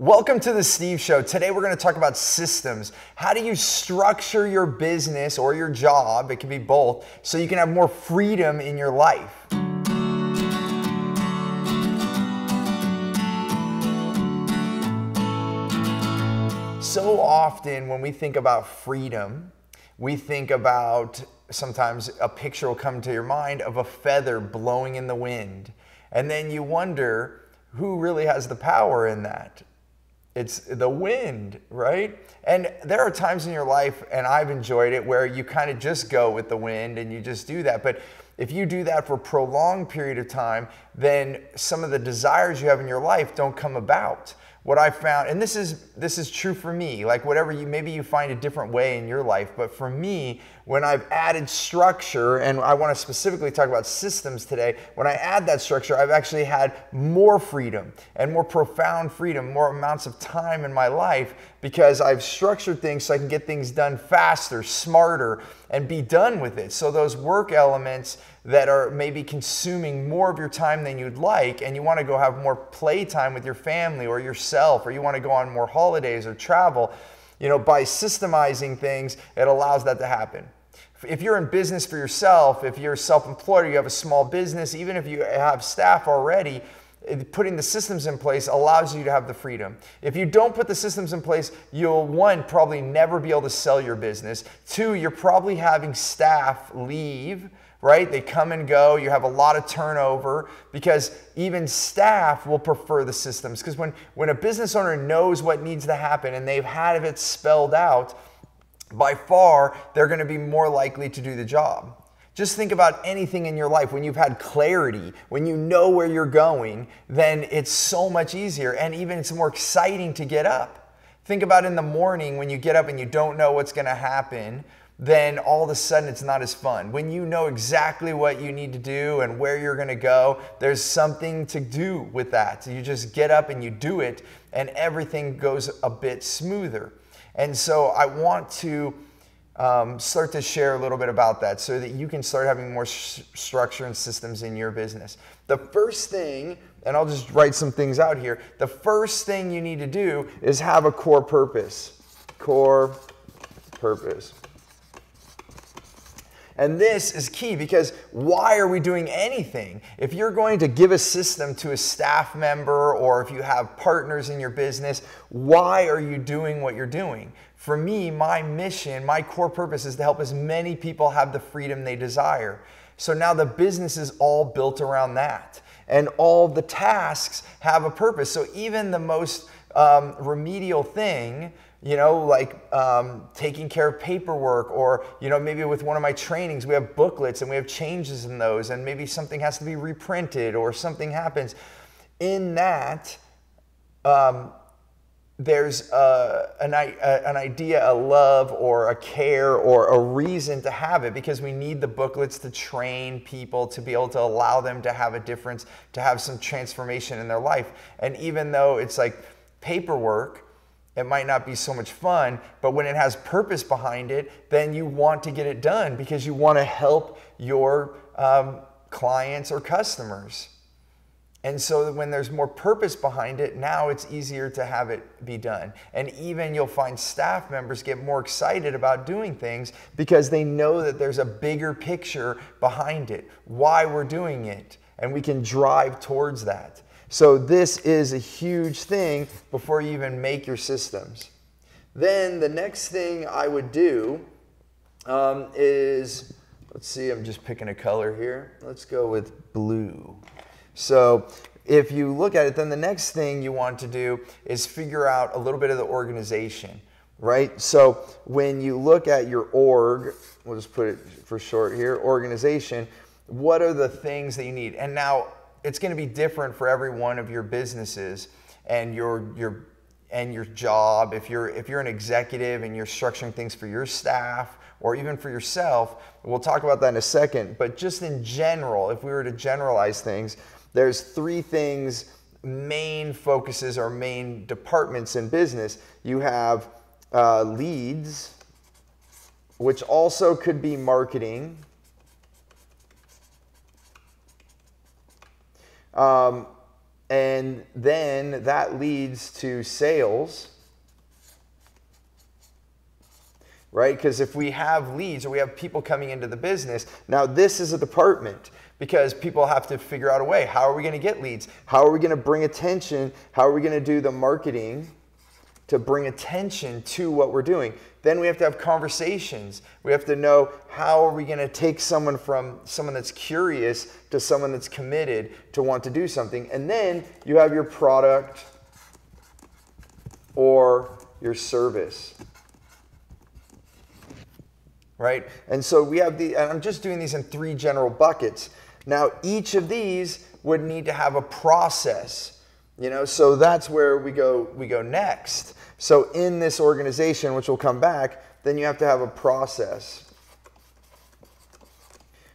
Welcome to The Steve Show. Today we're going to talk about systems. How do you structure your business or your job, it can be both, so you can have more freedom in your life? So often when we think about freedom, we think about, sometimes a picture will come to your mind of a feather blowing in the wind. And then you wonder, who really has the power in that? It's the wind, right? And there are times in your life, and I've enjoyed it, where you kind of just go with the wind and you just do that. But if you do that for a prolonged period of time, then some of the desires you have in your life don't come about. What I found, and this is true for me, like whatever you, maybe you find a different way in your life, but for me, when I've added structure, and I want to specifically talk about systems today, when I add that structure, I've actually had more freedom and more profound freedom, more amounts of time in my life because I've structured things so I can get things done faster, smarter, and be done with it. So those work elements that are maybe consuming more of your time than you'd like, and you want to go have more playtime with your family or yourself, or you want to go on more holidays or travel, you know, by systemizing things, it allows that to happen. If you're in business for yourself, if you're self-employed or you have a small business, even if you have staff already, putting the systems in place allows you to have the freedom. If you don't put the systems in place, you'll, one, probably never be able to sell your business. Two, you're probably having staff leave, right? They come and go. You have a lot of turnover because even staff will prefer the systems. Because when a business owner knows what needs to happen and they've had it spelled out, by far, they're going to be more likely to do the job. Just think about anything in your life. When you've had clarity, when you know where you're going, then it's so much easier and even it's more exciting to get up. Think about in the morning when you get up and you don't know what's going to happen, then all of a sudden it's not as fun. When you know exactly what you need to do and where you're going to go, there's something to do with that. So you just get up and you do it and everything goes a bit smoother. And so I want to start to share a little bit about that so that you can start having more structure and systems in your business. The first thing, and I'll just write some things out here, the first thing you need to do is have a core purpose. Core purpose. And this is key because why are we doing anything? If you're going to give a system to a staff member or if you have partners in your business, why are you doing what you're doing? For me, my mission, my core purpose is to help as many people have the freedom they desire. So now the business is all built around that. And all the tasks have a purpose. So even the most remedial thing, you know, like taking care of paperwork or, you know, maybe with one of my trainings, we have booklets and we have changes in those and maybe something has to be reprinted or something happens. In that, there's an idea, a love or a care or a reason to have it because we need the booklets to train people to be able to allow them to have a difference, to have some transformation in their life. And even though it's like paperwork, it might not be so much fun, but when it has purpose behind it, then you want to get it done because you want to help your clients or customers. And so when there's more purpose behind it, now it's easier to have it be done. And even you'll find staff members get more excited about doing things because they know that there's a bigger picture behind it, why we're doing it, and we can drive towards that. So this is a huge thing before you even make your systems. Then the next thing I would do is, let's see, I'm just picking a color here. Let's go with blue. So if you look at it, then the next thing you want to do is figure out a little bit of the organization, right? So when you look at your org, we'll just put it for short here, organization, what are the things that you need? And now, it's going to be different for every one of your businesses and your job. If you're an executive and you're structuring things for your staff or even for yourself, we'll talk about that in a second. But just in general, if we were to generalize things, there's three things, main focuses or main departments in business. You have leads, which also could be marketing. And then that leads to sales, right? Because if we have leads or we have people coming into the business, now this is a department because people have to figure out a way. How are we going to get leads? How are we going to bring attention? How are we going to do the marketing to bring attention to what we're doing? Then we have to have conversations. We have to know how are we going to take someone from someone that's curious to someone that's committed to want to do something. And then you have your product or your service, right? And so we have the, and I'm just doing these in three general buckets. Now each of these would need to have a process. You know, so that's where we go next. So in this organization, which will come back, then you have to have a process,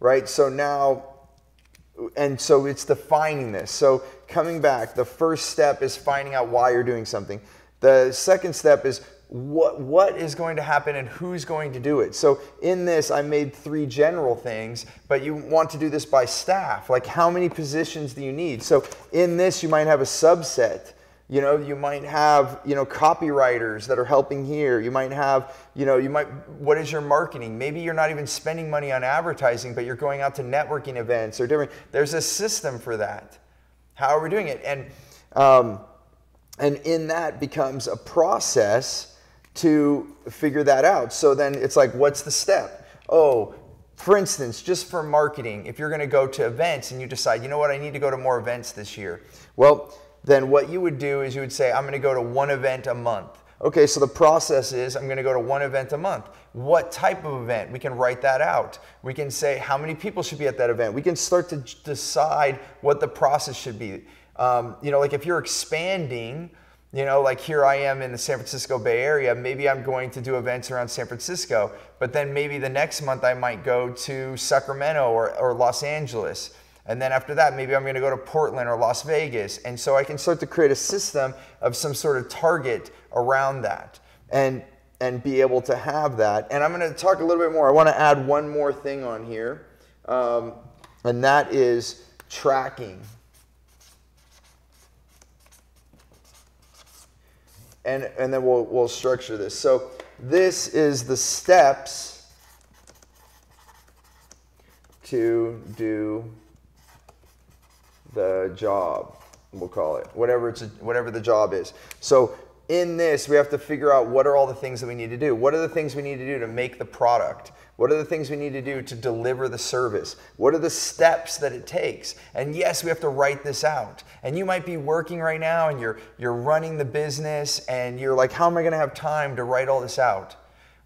right? So now, and so it's defining this. So coming back, the first step is finding out why you're doing something. The second step is what is going to happen and who's going to do it. So in this, I made three general things, but you want to do this by staff. Like how many positions do you need? So in this, you might have a subset. You know, you might have, you know, copywriters that are helping here. You might have, you know, you might, what is your marketing? Maybe you're not even spending money on advertising, but you're going out to networking events or different. There's a system for that. How are we doing it? And in that becomes a process to figure that out. So then it's like, what's the step? Oh, for instance, just for marketing, if you're going to go to events and you decide, you know what, I need to go to more events this year. Well, then what you would do is you would say, I'm going to go to one event a month. Okay, so the process is I'm going to go to one event a month. What type of event? We can write that out. We can say how many people should be at that event. We can start to decide what the process should be. You know, like if you're expanding, you know, like here I am in the San Francisco Bay Area, maybe I'm going to do events around San Francisco, but then maybe the next month I might go to Sacramento or Los Angeles. And then after that, maybe I'm going to go to Portland or Las Vegas. And so I can start to create a system of some sort of target around that and be able to have that. And I'm going to talk a little bit more. I want to add one more thing on here, and that is tracking. And then we'll structure this. So this is the steps to do the job, we'll call it, whatever the job is. So in this, we have to figure out what are all the things that we need to do. What are the things we need to do to make the product? What are the things we need to do to deliver the service? What are the steps that it takes? And yes, we have to write this out. And you might be working right now and you're running the business and you're like, how am I going to have time to write all this out?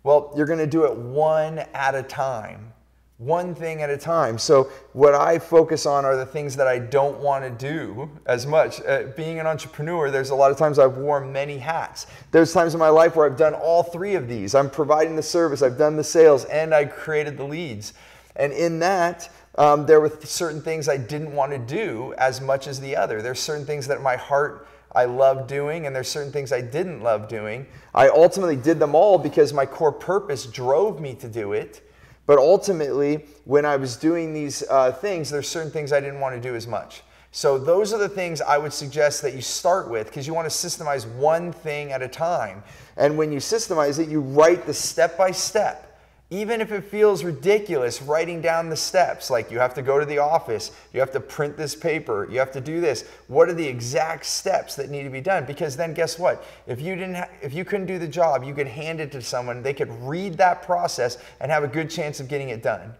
Well, you're going to do it one at a time, one thing at a time. So what I focus on are the things that I don't want to do as much. Being an entrepreneur, there's a lot of times I've worn many hats. There's times in my life where I've done all three of these. I'm providing the service, I've done the sales, and I created the leads. And in that, there were certain things I didn't want to do as much as the other. There's certain things that my heart I love doing, and there's certain things I didn't love doing. I ultimately did them all because my core purpose drove me to do it. But ultimately, when I was doing these things, there's certain things I didn't want to do as much. So those are the things I would suggest that you start with, because you want to systemize one thing at a time. And when you systemize it, you write the step by step. Even if it feels ridiculous writing down the steps, like you have to go to the office, you have to print this paper, you have to do this. What are the exact steps that need to be done? Because then guess what? If you couldn't do the job, you could hand it to someone, they could read that process and have a good chance of getting it done.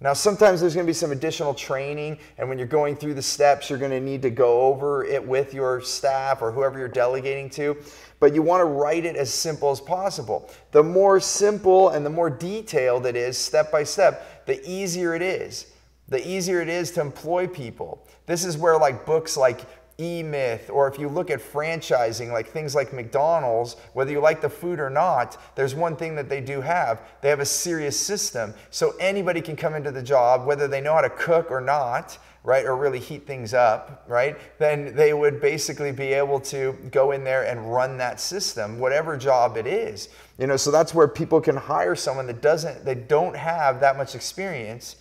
Now sometimes there's going to be some additional training, and when you're going through the steps, you're going to need to go over it with your staff or whoever you're delegating to, but you want to write it as simple as possible. The more simple and the more detailed it is, step by step, the easier it is. The easier it is to employ people. This is where like books like E-Myth, or if you look at franchising, like things like McDonald's, whether you like the food or not, there's one thing that they do have. They have a serious system. So anybody can come into the job, whether they know how to cook or not, right, or really heat things up, right, then they would basically be able to go in there and run that system, whatever job it is. You know, so that's where people can hire someone that doesn't, they don't have that much experience,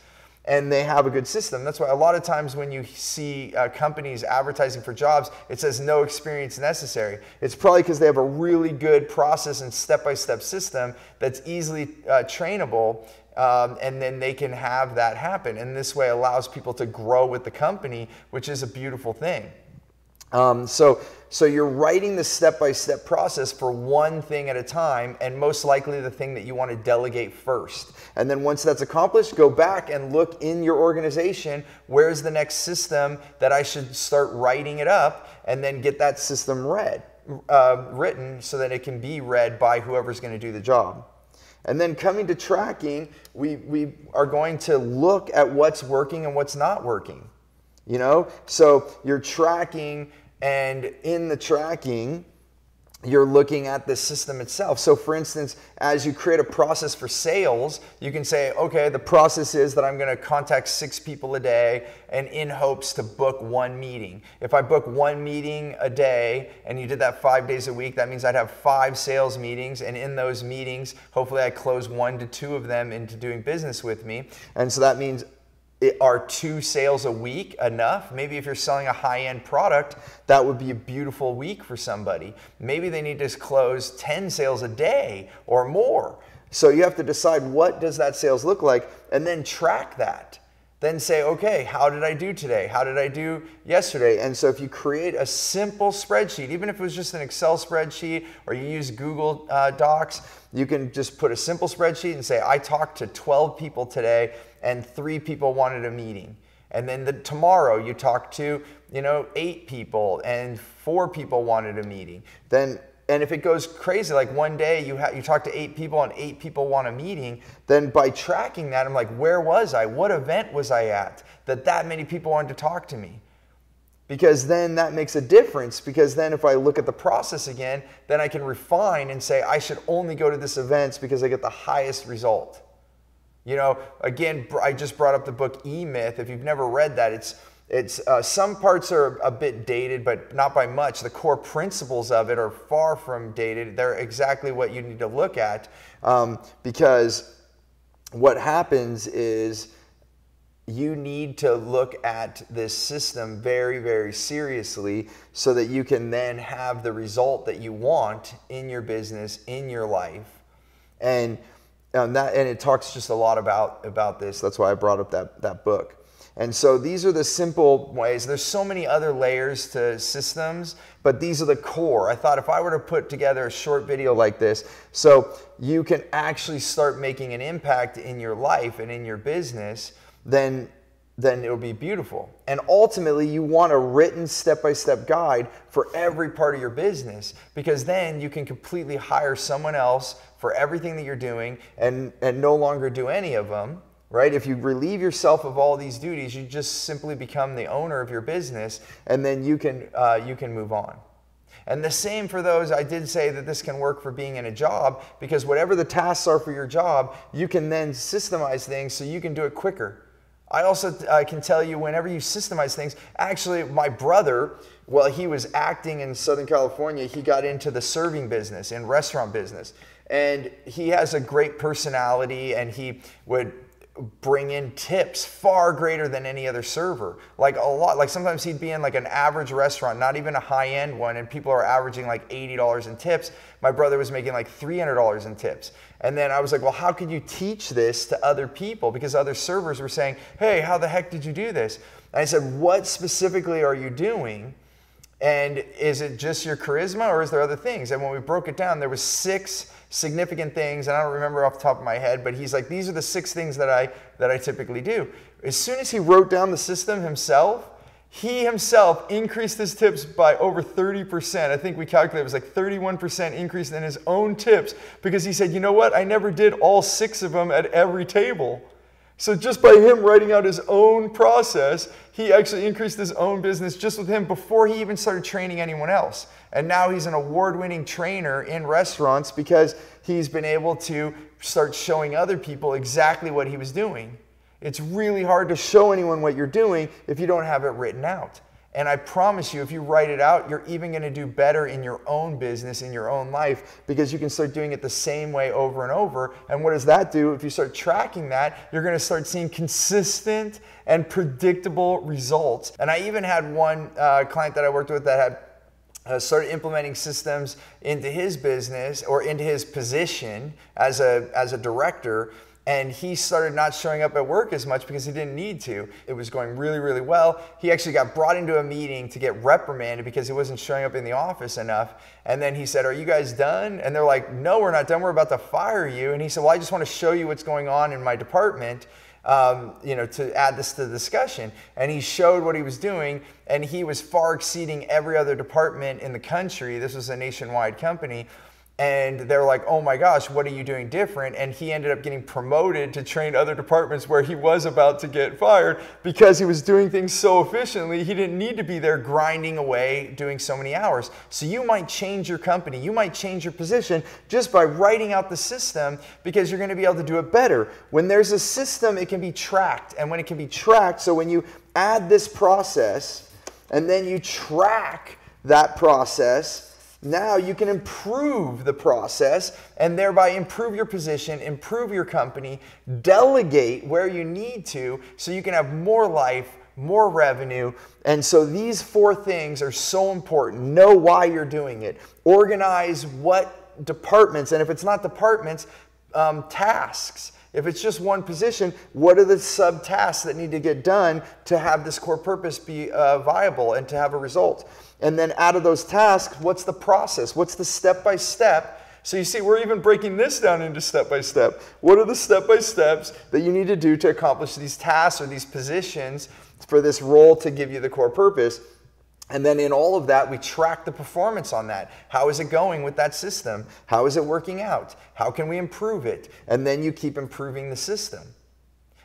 and they have a good system. That's why a lot of times when you see companies advertising for jobs, it says no experience necessary. It's probably because they have a really good process and step-by-step system that's easily trainable, and then they can have that happen. And this way allows people to grow with the company, which is a beautiful thing. So you're writing the step-by-step process for one thing at a time, and most likely the thing that you want to delegate first. And then once that's accomplished, go back and look in your organization, where's the next system that I should start writing it up, and then get that system written so that it can be read by whoever's going to do the job. And then coming to tracking, we are going to look at what's working and what's not working. You know, so you're tracking, and in the tracking, you're looking at the system itself. So for instance, as you create a process for sales, you can say, okay, the process is that I'm going to contact 6 people a day and in hopes to book 1 meeting. If I book 1 meeting a day and you did that 5 days a week, that means I'd have 5 sales meetings, and in those meetings, hopefully I close 1 to 2 of them into doing business with me. And so that means are 2 sales a week enough? Maybe if you're selling a high-end product, that would be a beautiful week for somebody. Maybe they need to close 10 sales a day or more. So you have to decide, what does that sales look like, and then track that. Then say, okay, how did I do today? How did I do yesterday? And so if you create a simple spreadsheet, even if it was just an Excel spreadsheet or you use Google Docs, you can just put a simple spreadsheet and say, I talked to 12 people today and 3 people wanted a meeting. And then tomorrow you talk to, 8 people and 4 people wanted a meeting. And if it goes crazy, like one day you talk to 8 people and 8 people want a meeting, then by tracking that, I'm like, where was I? What event was I at that many people wanted to talk to me? Because then that makes a difference, because then if I look at the process again, then I can refine and say, I should only go to this event because I get the highest result. Again, I just brought up the book E-Myth. If you've never read that, it's some parts are a bit dated, but not by much. The core principles of it are far from dated. They're exactly what you need to look at, because what happens is you need to look at this system very, very seriously so that you can then have the result that you want in your business, in your life. And it talks just a lot about this. That's why I brought up that book. And so these are the simple ways. There's so many other layers to systems, but these are the core. I thought if I were to put together a short video like this, so you can actually start making an impact in your life and in your business, then it'll be beautiful. And ultimately, you want a written step-by-step guide for every part of your business, because then you can completely hire someone else for everything that you're doing and no longer do any of them. Right? If you relieve yourself of all these duties, you just simply become the owner of your business, and then you can move on. And the same for those, I did say that this can work for being in a job, because whatever the tasks are for your job, you can then systemize things so you can do it quicker. I also can tell you, whenever you systemize things, actually my brother, while he was acting in Southern California, he got into the serving business and restaurant business. And he has a great personality, and he would bring in tips far greater than any other server. Like sometimes he'd be in like an average restaurant, not even a high-end one, and people are averaging like $80 in tips. My brother was making like $300 in tips. And then I was like, well, how could you teach this to other people? Because other servers were saying, hey, how the heck did you do this? And I said, what specifically are you doing? And is it just your charisma, or is there other things? And when we broke it down, there was 6 significant things, and I don't remember off the top of my head, but he's like, these are the 6 things that I typically do. As soon as he wrote down the system himself, he himself increased his tips by over 30%. I think we calculated it was like 31% increase in his own tips, because he said, you know what? I never did all 6 of them at every table. So just by him writing out his own process, he actually increased his own business just with him before he even started training anyone else. And now he's an award-winning trainer in restaurants because he's been able to start showing other people exactly what he was doing. It's really hard to show anyone what you're doing if you don't have it written out. And I promise you, if you write it out, you're even going to do better in your own business, in your own life, because you can start doing it the same way over and over. And what does that do? If you start tracking that, you're going to start seeing consistent and predictable results. And I even had one client that I worked with that had started implementing systems into his business or into his position as a director. And he started not showing up at work as much because he didn't need to. It was going really, really well. He actually got brought into a meeting to get reprimanded because he wasn't showing up in the office enough. And then he said, "Are you guys done?" And they're like, "No, we're not done. We're about to fire you." And he said, "Well, I just want to show you what's going on in my department, to add this to the discussion." And he showed what he was doing, and he was far exceeding every other department in the country. This was a nationwide company. And they're like, "Oh my gosh, what are you doing different?" And he ended up getting promoted to train other departments where he was about to get fired because he was doing things so efficiently. He didn't need to be there grinding away, doing so many hours. So you might change your company. You might change your position just by writing out the system, because you're going to be able to do it better. When there's a system, it can be tracked. And when it can be tracked, so when you add this process and then you track that process, now you can improve the process and thereby improve your position, improve your company, delegate where you need to, so you can have more life, more revenue. And so these four things are so important. Know why you're doing it. Organize what departments, and if it's not departments, tasks. If it's just one position, what are the subtasks that need to get done to have this core purpose be viable and to have a result? And then out of those tasks, what's the process? What's the step-by-step? So you see, we're even breaking this down into step-by-step. What are the step-by-steps that you need to do to accomplish these tasks or these positions for this role to give you the core purpose? And then in all of that, we track the performance on that. How is it going with that system? How is it working out? How can we improve it? And then you keep improving the system.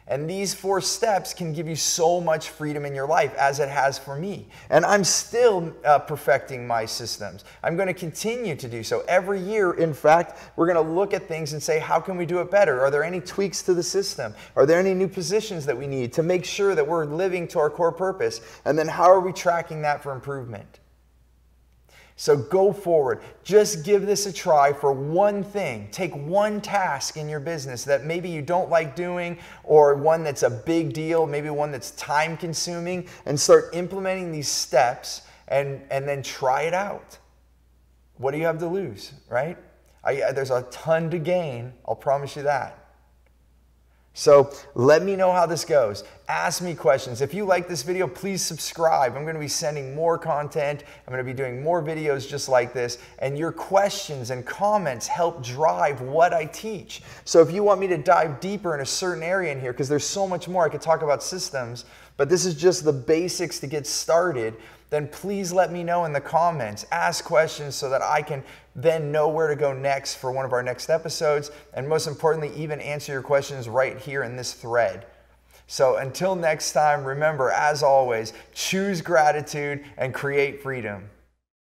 And these four steps can give you so much freedom in your life, as it has for me. And I'm still perfecting my systems. I'm going to continue to do so. Every year, in fact, we're going to look at things and say, how can we do it better? Are there any tweaks to the system? Are there any new positions that we need to make sure that we're living to our core purpose? And then how are we tracking that for improvement? So go forward. Just give this a try for one thing. Take one task in your business that maybe you don't like doing, or one that's a big deal, maybe one that's time consuming, and start implementing these steps and then try it out. What do you have to lose, right? There's a ton to gain, I'll promise you that. So let me know how this goes. Ask me questions. If you like this video, please subscribe. I'm going to be sending more content. I'm going to be doing more videos just like this. And your questions and comments help drive what I teach. So if you want me to dive deeper in a certain area in here, because there's so much more, I could talk about systems, but this is just the basics to get started, then please let me know in the comments. Ask questions so that I can then know where to go next for one of our next episodes. And most importantly, even answer your questions right here in this thread. So until next time, remember, as always, choose gratitude and create freedom.